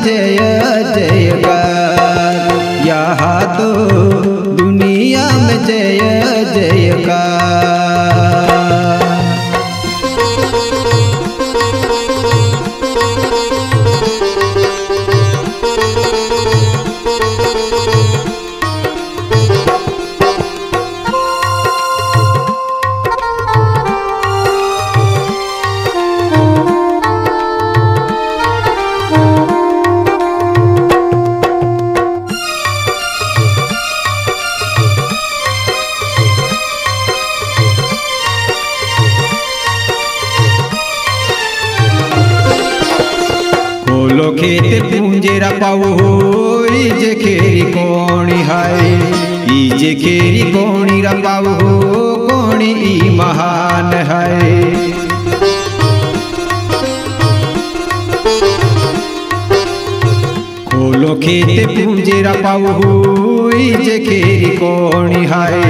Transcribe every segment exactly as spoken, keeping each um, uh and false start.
जय जयकार, यहाँ तो दुनिया में जय जयकार। खेत पूंजेरा पाऊ होई जे खेरी कोणी हाय, ई जे खेरी कोणी रा पाऊ हो कोणी ई महान हाय। खोलो खेत पूंजेरा पाऊ होई जे खेरी कोणी हाय,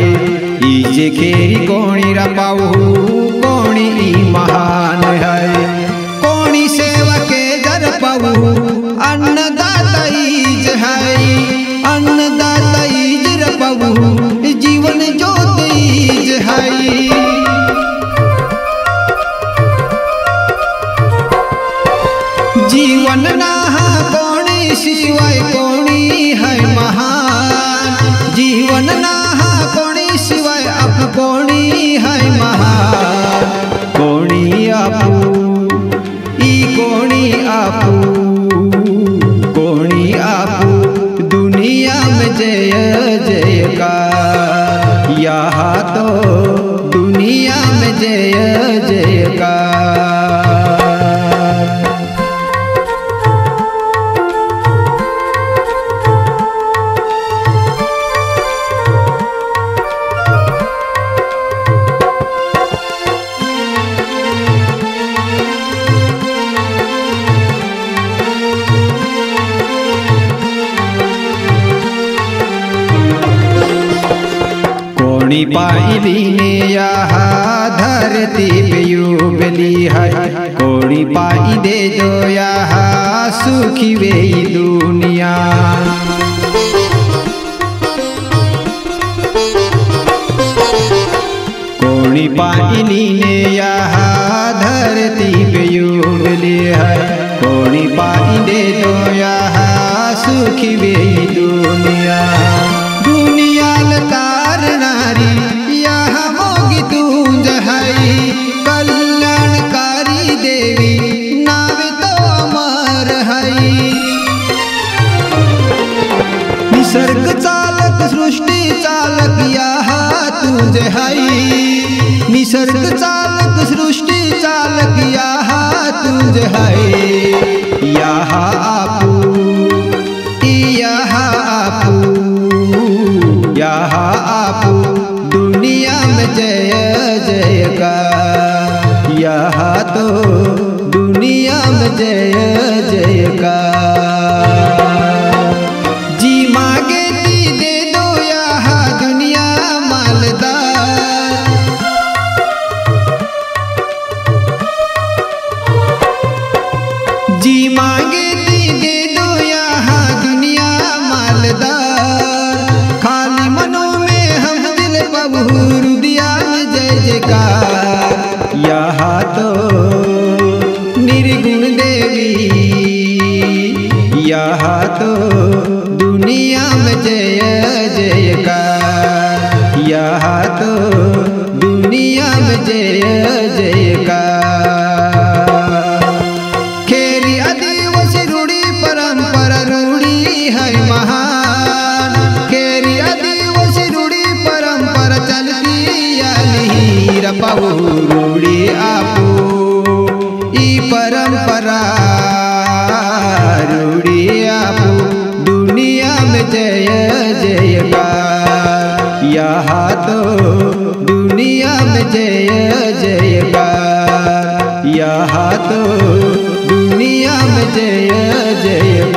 ई जे खेरी कोणी रा पाऊ हो कोणी ई महान हाय। कोणी सेवा के जर पाऊ अन्नदाता ईज है, अन्नदाता ईज रबहु जीवन ज्योति ईज है। जीवन नाहा कोणी सिवाय कोणी है महान, जीवन नाहा कोणी सिवाय आप कोणी है महान। कोणी आपू ई कोणी आपू, जय जयकार, यहाँ तो दुनिया में जय जयकार। कोणी पाइली ने यहाँ धरती पे युबली है, कोणी पाई दे जो यहाँ सुखी वे दुनिया। कोणी पाइली ने यहाँ धरती पे युबली है, कोणी पाई दे जो यहाँ सुखी वे दुनिया। दुनिया लता कल्याणकारी देवी नाम तो अमर है। निसर्ग चालक सृष्टि चालक यहाँ तुझ है, निसर्ग चालक सृष्टि चालक यहाँ तुझ है। यहाँ आपू यहाँ आपू, यहाँ आपू दुनिया में जय जयकार, यहाँ तो दुनिया में जय जयकार। जी मांगे ती दे दो यहाँ दुनिया मालदार, जी मांगे ती दे दो यहाँ दुनिया मालदार। खाली मनों में हम दिल बबू रुदिया जय जयकार, यहाँ तो निर्गुण देवी, यहाँ तो दुनिया में जय जयकार, यहाँ तो दुनिया में जय जयकार। खेरी आदिवासी रूढ़ी परंपरा रूढ़ी है महान, खेरी आदिवासी रूढ़ी परंपरा चलती रबहु परंपरा। रूढ़ी आपू दुनिया में जय जयकार, यहाँ तो दुनिया में जय जयकार, यहाँ तो दुनिया में जय जयकार।